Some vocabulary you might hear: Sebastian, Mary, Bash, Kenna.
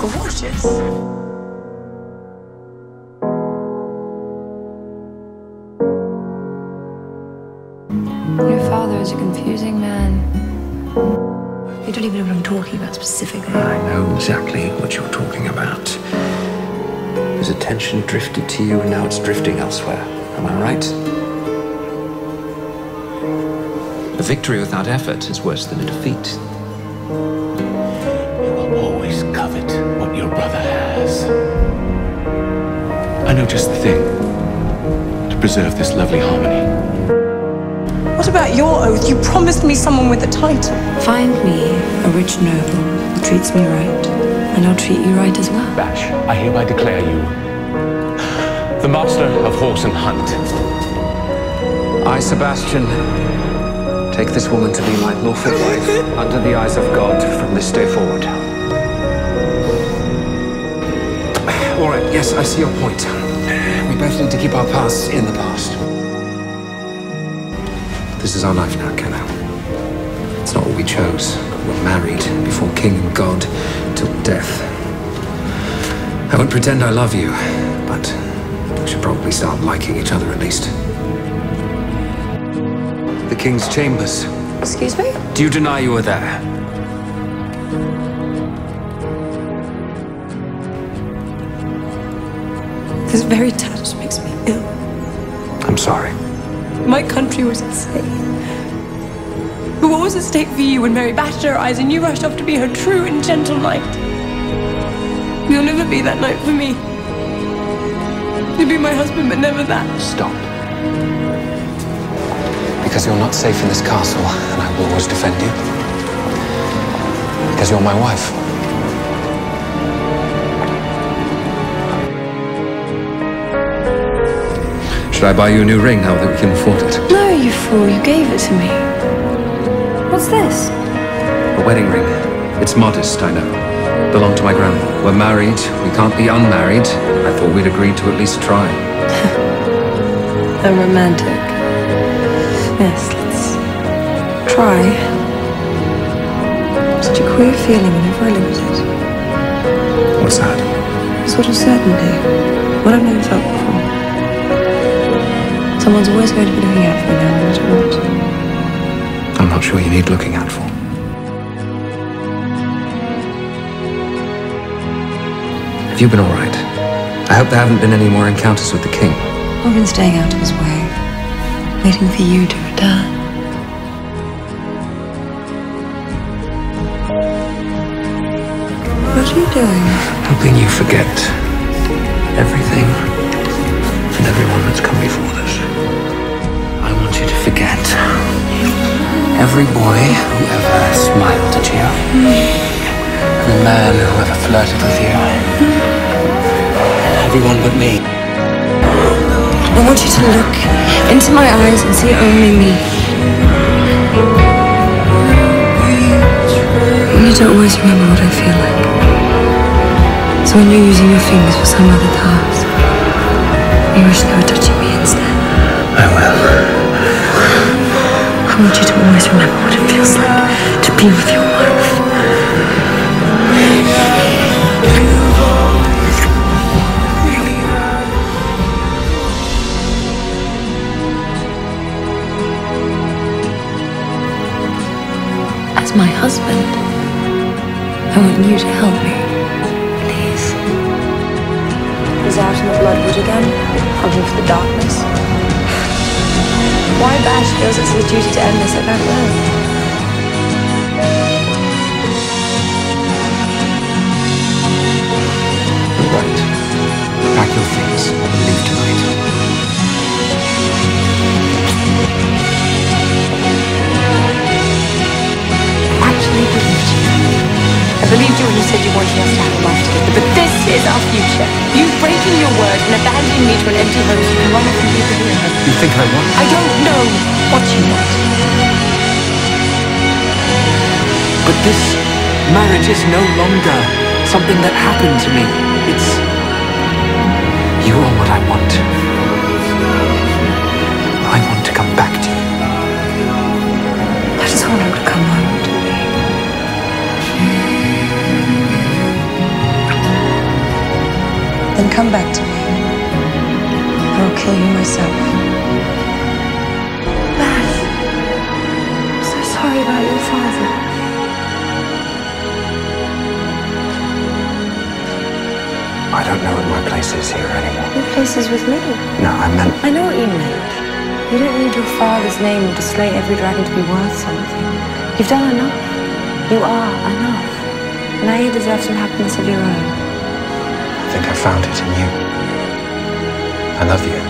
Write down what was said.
gorgeous. Your father is a confusing man. You don't even know what I'm talking about specifically. I know exactly what you're talking about. His attention drifted to you, and now it's drifting elsewhere. Am I right? A victory without effort is worse than a defeat. You will always covet what your brother has. I know just the thing to preserve this lovely harmony. What about your oath? You promised me someone with a title. Find me a rich noble who treats me right, and I'll treat you right as well. Bash, I hereby declare you the master of horse and hunt. I, Sebastian, take this woman to be my lawful wife under the eyes of God from this day forward. All right, yes, I see your point. We both need to keep our pasts in the past. This is our life now, Kenna. It's not what we chose. We're married before King and God till death. I won't pretend I love you, but we should probably start liking each other at least. The King's chambers. Excuse me? Do you deny you were there? This very touch makes me ill. I'm sorry. My country was at stake. But what was at stake for you when Mary batted her eyes and you rushed off to be her true and gentle knight? You'll never be that knight for me. You'll be my husband, but never that. Stop. Because you're not safe in this castle, and I will always defend you. Because you're my wife. Should I buy you a new ring now that we can afford it? No, you fool. You gave it to me. What's this? A wedding ring. It's modest, I know. Belonged to my grandma. We're married. We can't be unmarried. I thought we'd agreed to at least try. I'm romantic. Yes, let's try. Such a queer feeling whenever I look at it. What's that? A sort of certainty. What I've never felt before. Someone's always going to be looking out for me now, no matter what. I'm not sure you need looking out for. Have you been all right? I hope there haven't been any more encounters with the King. I've been staying out of his way, waiting for you to return. What are you doing? Hoping you forget everything and everyone that's come before this. I want you to forget every boy who ever smiled at you, every man who ever flirted with you, everyone but me. I want you to look into my eyes and see only me. You need to always remember what I feel like. So when you're using your fingers for some other task, you wish they were touching me instead. I will. I want you to always remember what it feels like to be with your wife. As my husband, I want you to help me. Please. He's out in the bloodwood again. Over for the darkness. Why Bash feels it's his duty to end this, I don't know. Right. Pack your things and leave tonight. I actually believed you. I believed you when you said you wanted us to have a life together, but this is our future. You breaking your word and abandoning me to an empty home so you run off and leave the room. You think I want? I don't know what you want. But this marriage is no longer something that happened to me. It's... you are what I want. I want to come back to you. I just want him to come home to me. Come back to me, or I'll kill you myself. Bash, I'm so sorry about your father. I don't know what my place is here anymore. Your place is with me. No, I meant... I know what you meant. You don't need your father's name or to slay every dragon to be worth something. You've done enough. You are enough. Now you deserve some happiness of your own. I think I found it in you. I love you.